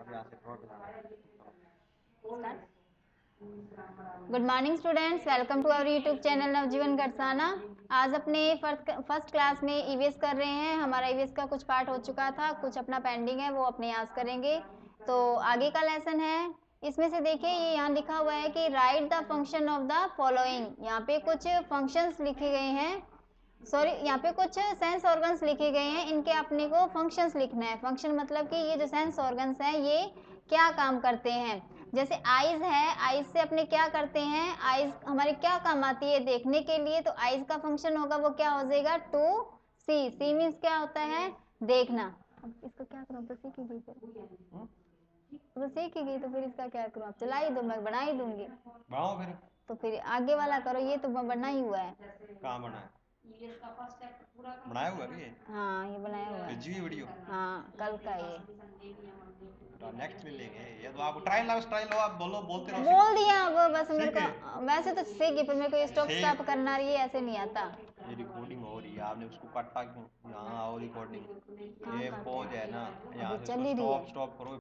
अब यहाँ से थोड़ा। Good morning students, welcome to our YouTube channel Navjeevan Gharsana. आज अपने फर्स्ट क्लास में EVS कर रहे हैं। हमारा EVS का कुछ पार्ट हो चुका था, कुछ अपना पेंडिंग है, वो अपने यहाँ करेंगे। तो आगे का लेसन है, इसमें से देखिए ये यहाँ लिखा हुआ है कि write the function of the following. यहाँ पे कुछ फंक्शंस लिखे गए हैं, सॉरी यहाँ पे कुछ सेंस ऑर्गन्स लिखे गए हैं। इनके अपने को फंक्शंस लिखना है। फंक्शन मतलब कि ये जो सेंस ऑर्गन्स हैं ये क्या काम करते हैं। जैसे आइज है, आइज से अपने क्या करते हैं, आइज हमारे क्या काम आती है देखने के लिए। तो आइज का फंक्शन होगा वो क्या हो जाएगा, टू सी। सी मीन्स क्या होता है, देखना। अब इसको क्या करूँ, तो सी की गई तो फिर इसका क्या करूँ, आप चला ही दो, मैं बना ही दूंगी। बनाओ फिर, तो फिर आगे वाला करो, ये तो बना ही हुआ है। कहाँ बना है, बनाया हुआ है। हाँ ये बनाया हुआ है, जी वीडियो। हाँ कल का ये, तो नेक्स्ट में लेंगे ये। तो आप ट्रायल लाओ, ट्रायल लाओ, आप बोलो, बोलते रहो। बोल दिया अब बस। मेरे को वैसे तो सीख गई, पर मेरे को स्टॉप स्टॉप करना रही ऐसे नहीं आता। ये रिकॉर्डिंग हो रही है, आपने उसको काटा क्यों। यहाँ और रिकॉर्डिंग ये पॉज है ना, यहाँ से स्टॉप स्टॉप करो।